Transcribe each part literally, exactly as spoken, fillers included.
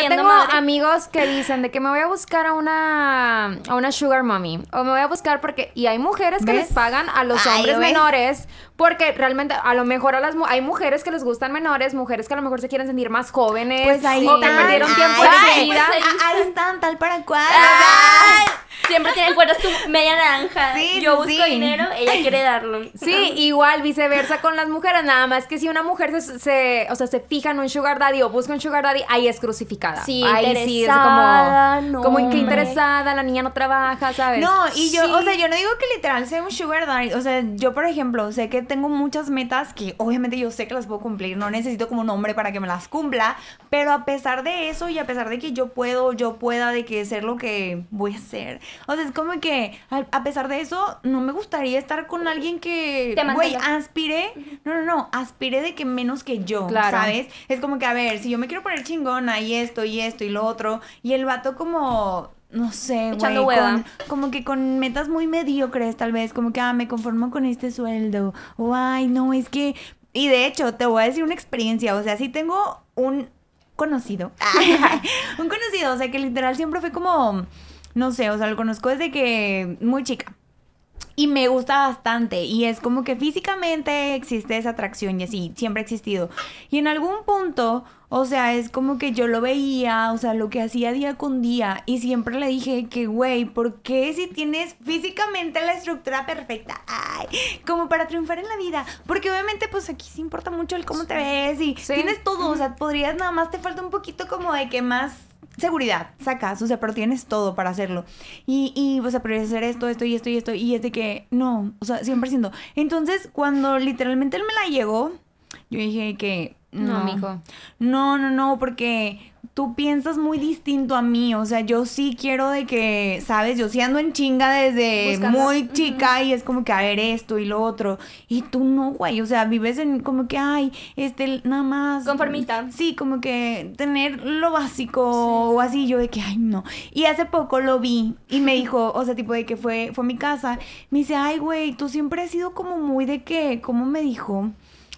Yo tengo madre. amigos que dicen de que me voy a buscar a una, a una sugar mommy. O me voy a buscar porque... Y hay mujeres ¿ves? que les pagan a los Ay, hombres ¿ves? menores. Porque realmente a lo mejor a las hay mujeres que les gustan menores, mujeres que a lo mejor se quieren sentir más jóvenes. Pues ahí o que perdieron tiempo ay, de vida. Pues ahí, ahí están, tal para cual. Ay. Siempre tienen cuerdas tu media naranja. Sí, Yo busco sí. dinero, ella quiere darlo. Sí, igual viceversa con las mujeres. Nada más que si una mujer se, se, o sea, se fija en un sugar daddy o busca un sugar daddy, ahí es crucificada. Sí, ahí interesada, sí, es como, no, como que interesada, la niña no trabaja, ¿sabes? No, y yo, sí. o sea, yo no digo que literal sea un sugar daddy. O sea, yo, por ejemplo, sé que tengo muchas metas que obviamente yo sé que las puedo cumplir. No necesito como un hombre para que me las cumpla. Pero a pesar de eso y a pesar de que yo puedo, yo pueda de que ser lo que voy a ser. O sea, es como que a pesar de eso, no me gustaría estar con alguien que, güey, aspire. No, no, no, aspire de que menos que yo, claro. ¿sabes? Es como que, a ver, si yo me quiero poner chingona y esto y esto y lo otro, y el vato como... No sé, güey, como que con metas muy mediocres tal vez, como que, ah, me conformo con este sueldo, o ay, no, es que... Y de hecho, te voy a decir una experiencia, o sea, sí tengo un conocido, un conocido, o sea, que literal siempre fue como, no sé, o sea, lo conozco desde que muy chica. Y me gusta bastante, y es como que físicamente existe esa atracción, y así, siempre ha existido. Y en algún punto, o sea, es como que yo lo veía, o sea, lo que hacía día con día, y siempre le dije que, güey, ¿por qué si tienes físicamente la estructura perfecta? Ay, como para triunfar en la vida, porque obviamente, pues, aquí sí importa mucho el cómo sí. te ves, y sí. tienes todo, o sea, podrías, nada más te falta un poquito como de que más... seguridad, sacas, o sea, pero tienes todo para hacerlo, y, y, o sea, pero hacer esto, esto y esto y esto, y es de que no, o sea, siempre siendo, entonces cuando literalmente él me la llegó, yo dije que, no, amigo, no, no, no, porque tú piensas muy distinto a mí, o sea, yo sí quiero de que, ¿sabes? Yo sí ando en chinga desde buscando. Muy chica, uh-huh. y es como que, a ver, esto y lo otro, y tú no, güey, o sea, vives en como que, ay, este, nada más... Conformita. Sí, como que tener lo básico, sí. o así, yo de que, ay, no. Y hace poco lo vi, y me dijo, o sea, tipo de que fue, fue a mi casa, me dice, ay, güey, tú siempre has sido como muy de que, ¿cómo me dijo?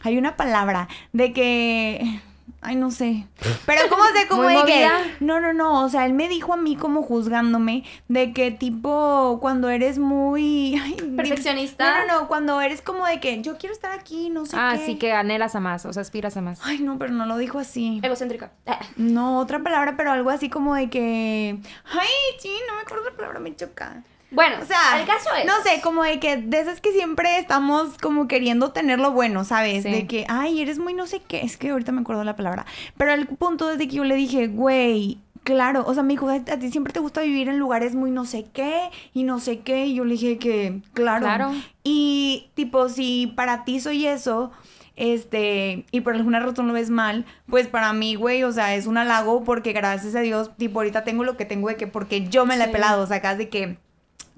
Hay una palabra de que... Ay, no sé. Pero ¿cómo sé cómo de que? No, no, no. O sea, él me dijo a mí como juzgándome de que tipo cuando eres muy... Ay, perfeccionista. No, no, no. Cuando eres como de que yo quiero estar aquí, no sé ah, qué. Ah, sí, que anhelas a más. O sea, aspiras a más. Ay, no, pero no lo dijo así. Egocéntrica. No, otra palabra, pero algo así como de que... Ay, sí, no me acuerdo la palabra, me choca. Bueno, o sea, el caso es... No sé, como de que de esas que siempre estamos como queriendo tener lo bueno, ¿sabes? Sí. De que, ay, eres muy no sé qué. Es que ahorita me acuerdo la palabra. Pero el punto es de que yo le dije, güey, claro. O sea, me dijo, a ti siempre te gusta vivir en lugares muy no sé qué y no sé qué. Y yo le dije que, claro. Claro. Y, tipo, si para ti soy eso... Este, y por alguna razón lo ves mal, pues para mí, güey, o sea, es un halago porque gracias a Dios, tipo, ahorita tengo lo que tengo de que porque yo me la he pelado, o sea, acá de que...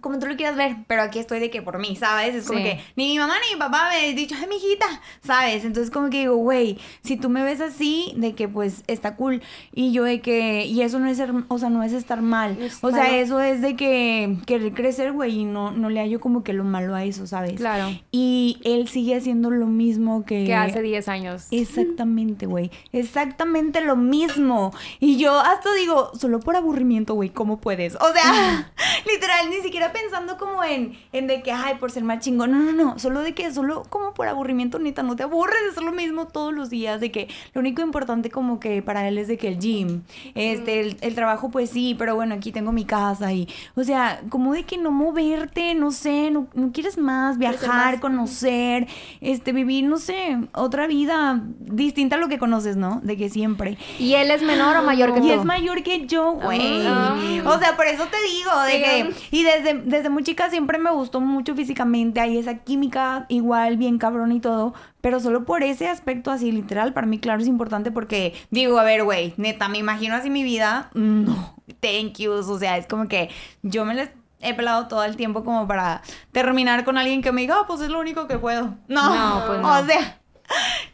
como tú lo quieras ver, pero aquí estoy de que por mí, ¿sabes? Es como sí. que ni mi mamá ni mi papá me han dicho, ay, mijita, ¿sabes? Entonces como que digo, güey, si tú me ves así, de que pues está cool, y yo de que, y eso no es, ser, o sea, no es estar mal, es o malo. Sea, eso es de que querer crecer, güey, y no, no le hallo como que lo malo a eso, ¿sabes? Claro. Y él sigue haciendo lo mismo que... Que hace diez años. Exactamente, güey, exactamente lo mismo, y yo hasta digo, solo por aburrimiento, güey, ¿cómo puedes? O sea, literal, ni siquiera pensando como en, en de que ay, por ser más chingón, no, no, no, solo de que solo como por aburrimiento, neta, no te aburres de hacer lo mismo todos los días, de que lo único importante como que para él es de que el gym este, el, el trabajo pues sí, pero bueno, aquí tengo mi casa y, o sea, como de que no moverte, no sé, no, no quieres más, viajar, más. conocer este, vivir, no sé, otra vida distinta a lo que conoces, ¿no? De que siempre. ¿Y él es menor o mayor que tú? Y es mayor que yo, güey. Oh. O sea, por eso te digo, de sí. que, y desde Desde muy chica siempre me gustó mucho físicamente, hay esa química igual, bien cabrón y todo, pero solo por ese aspecto así literal, para mí claro es importante porque digo, a ver, güey, neta, me imagino así mi vida, no, thank yous, o sea, es como que yo me les he pelado todo el tiempo como para terminar con alguien que me diga, oh, pues es lo único que puedo, no, no pues no. o sea...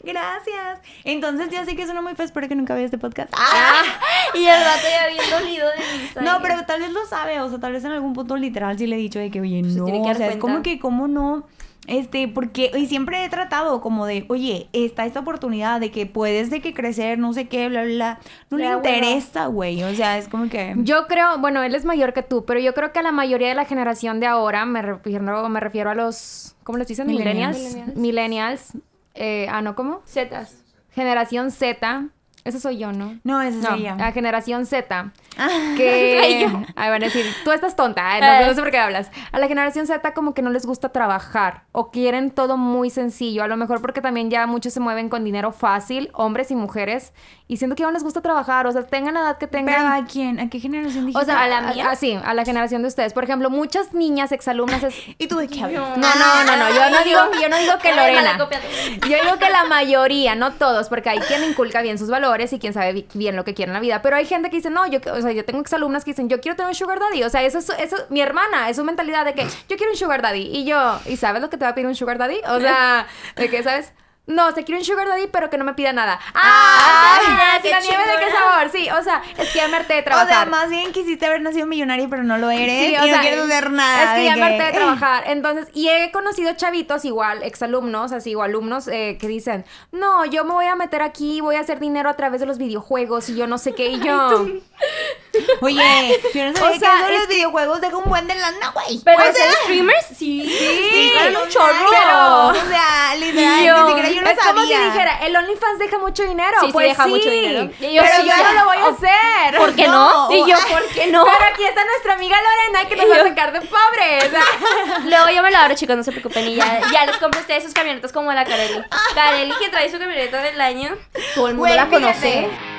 Gracias. Entonces ya sé que suena muy feo, espero que nunca vea este podcast. ¡Ah! Y el rato ya bien dolido de mi historia. No, pero tal vez lo sabe, o sea, tal vez en algún punto literal sí le he dicho de que, oye, no, o sea, es como que, ¿cómo no? Este, porque y siempre he tratado como de, oye, está esta oportunidad de que puedes de que crecer, no sé qué, bla, bla, bla. No le interesa, güey. O sea, es como que... Yo creo, bueno, él es mayor que tú, pero yo creo que a la mayoría de la generación de ahora, me refiero, me refiero a los, ¿cómo les dicen? Millennials. Millennials. Millennials. Eh, ah, ¿no? ¿Cómo? Zetas. Generación Z. Eso soy yo, ¿no? No, eso no, soy yo. La generación Z. Ah, que... Ahí van a decir, tú estás tonta. Ay, no, no sé por qué hablas. A la generación Z como que no les gusta trabajar. O quieren todo muy sencillo. A lo mejor porque también ya muchos se mueven con dinero fácil. Hombres y mujeres. Y siento que ya no les gusta trabajar. O sea, tengan la edad que tengan. ¿Pero a quién? ¿A qué generación dijiste? O sea, a la mía. A, a, sí, a la generación de ustedes. Por ejemplo, muchas niñas exalumnas... Es... ¿Y tú de qué hablas? No, no, no, no. Yo no digo, yo no digo que Lorena. Yo digo que la mayoría, no todos. Porque hay quien inculca bien sus valores y quién sabe bien lo que quiere en la vida, pero hay gente que dice, no, yo, o sea, yo tengo exalumnas que dicen, yo quiero tener un sugar daddy, o sea, eso es, eso, mi hermana, es su mentalidad de que, yo quiero un sugar daddy, y yo, ¿y sabes lo que te va a pedir un sugar daddy? O sea, de que, ¿sabes? No, se quiere un sugar daddy, pero que no me pida nada. ¡Ah! ¡Ah! ¿Qué nieve de qué sabor? Sí, o sea, es que ya me harté de trabajar. O sea, más bien quisiste haber nacido millonario, pero no lo eres, sí, o y sea, no quieres ver nada. Es que ya me harté de trabajar. Entonces, y he conocido chavitos igual, exalumnos, así, o alumnos eh, que dicen, no, yo me voy a meter aquí, voy a hacer dinero a través de los videojuegos y yo no sé qué, y yo... Oye, yo no sabía o sea, que los que... videojuegos dejan un buen de lana, güey. ¿Pero o sea, streamers? Sí. Sí, sí claro, un chorro. Pero, o sea, literal, yo, ni siquiera yo no es sabía. Es como si dijera, el OnlyFans deja mucho dinero. Sí, pues sí, deja sí. mucho dinero. Yo, pero sí, yo no lo voy a hacer. ¿Por qué no? no? Y yo, ¿por qué no? Pero aquí está nuestra amiga Lorena que nos va a sacar de pobres. Luego yo me lo abro, chicos, no se preocupen. Y ya, ya les compro ustedes sus camionetas como la Karely. Karely que trae su camioneta del año. Todo el mundo bueno, la conoce. Fíjate.